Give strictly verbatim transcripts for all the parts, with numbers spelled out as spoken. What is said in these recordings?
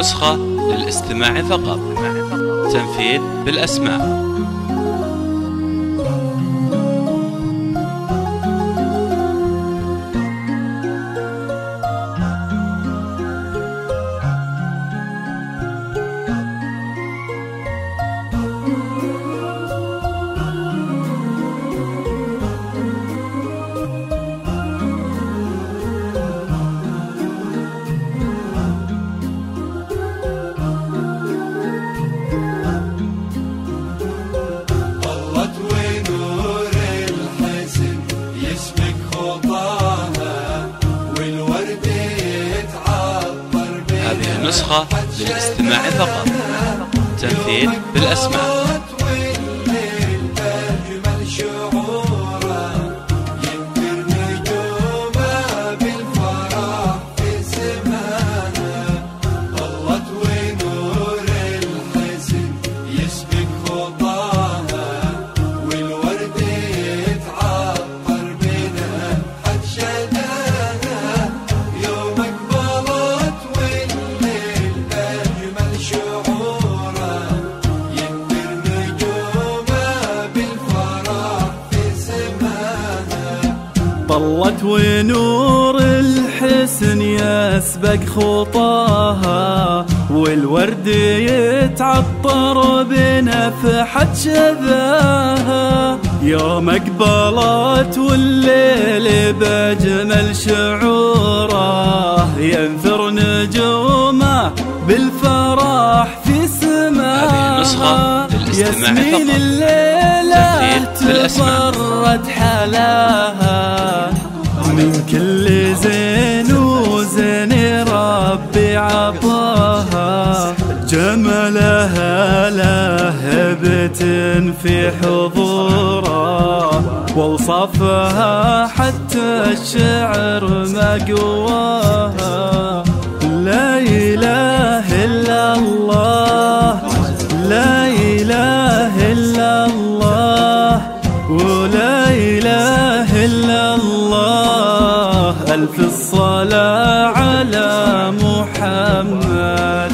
نسخة للاستماع فقط. تنفيذ بالأسماء. هذه النسخة للاستماع فقط. تنفيذ بالأسماء. طلت ونور الحسن يسبق خطاها، والورد يتعطر بنفحة شذاها. يوم اقبلت والليل بأجمل شعوره، ينثر نجومه بالفرح في سماها. ياسمين الليلة تبرد حلاها، من كل زين وزين ربي عطاها. جمالها لهبة في حضوره، ووصفها حتى الشعر ما قواها. لا إله إلا الله، لا إله إلا الله، ولا إله إلا الله. ألف الصلاة على محمد.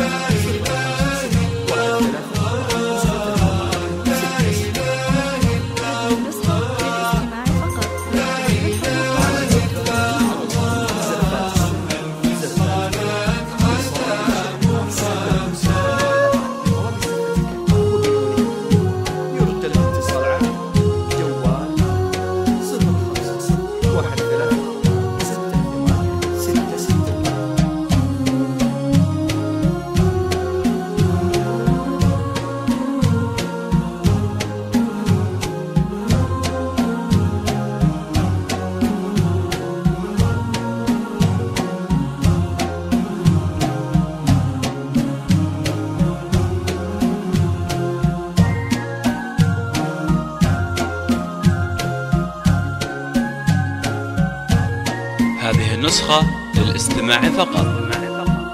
هذه النسخة للاستماع فقط.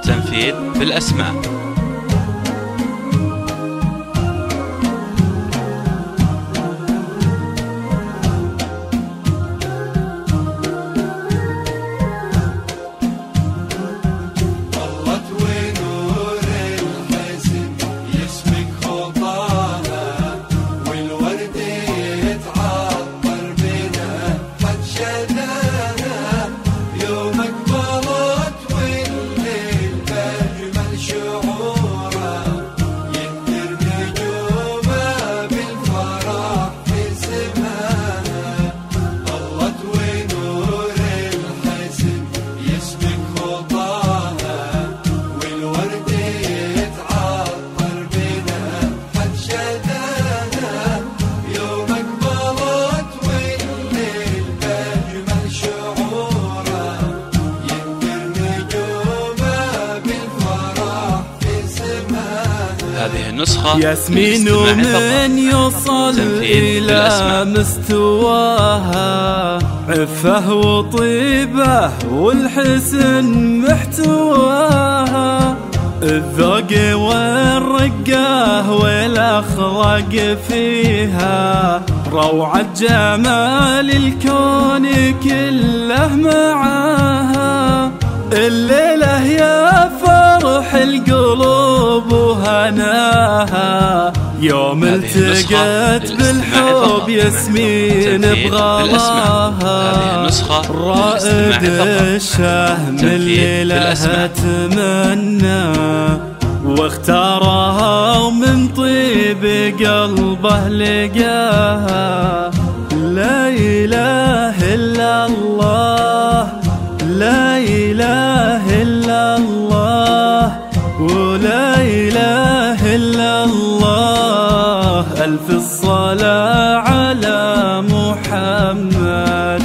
تنفيذ بالأسماء. هذه النسخة ياسمين من يوصل إلى مستواها، عفه وطيبه والحسن محتواها. الذوق والرقه والأخلاق فيها، روعة جمال الكون كله معاها. الليلة يا فرح القلوب وهناها، يوم التقت بالحب ياسمين بغلاها، رائد الشهم اللي لها تمنى واختارها، ومن طيب قلبه لقاها. لا إله إلا الله، لا إله إلا الله، ولا إله إلا الله، ألف الصلاة على محمد.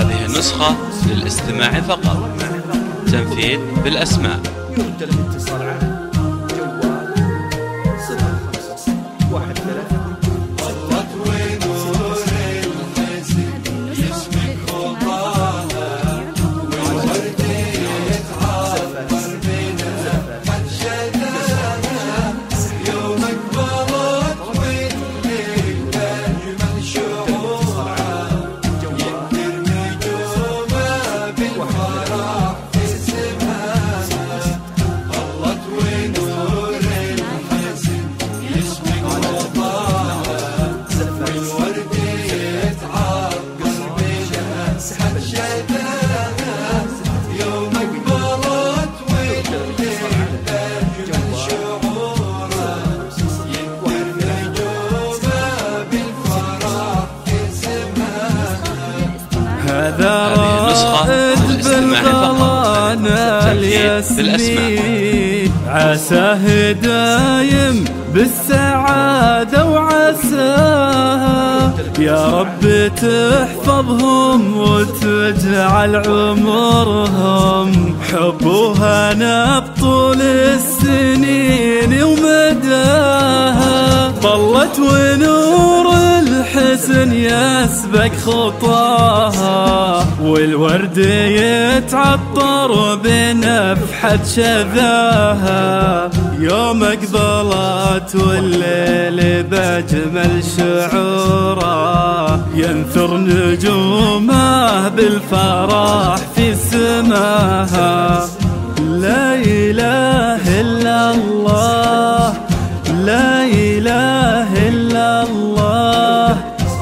هذه النسخة للاستماع فقط، تنفيذ بالأسماء. رائد بالغلانة الياسمين، عساه دايم بالسعادة وعساها، يا رب تحفظهم وتجعل عمرهم حب وهنا بطول السنين ومداها. ظلت ونور الحسن يسبق خطاها، والورد يتعطر بنفحة شذاها، يوم اقبلت والليل بأجمل شعوره، ينثر نجومه بالفرح في سماها. لا إله إلا الله، لا إله إلا الله،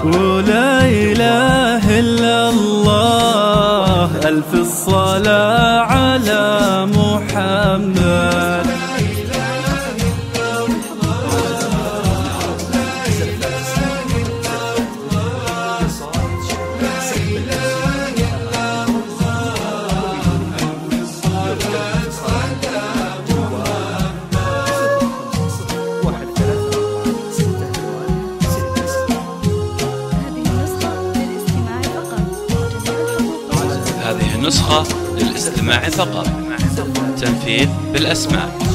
ولا إله إلا الله، ألف الصلاة على محمد. هذه النسخة للاستماع فقط، تنفيذ بالأسماء.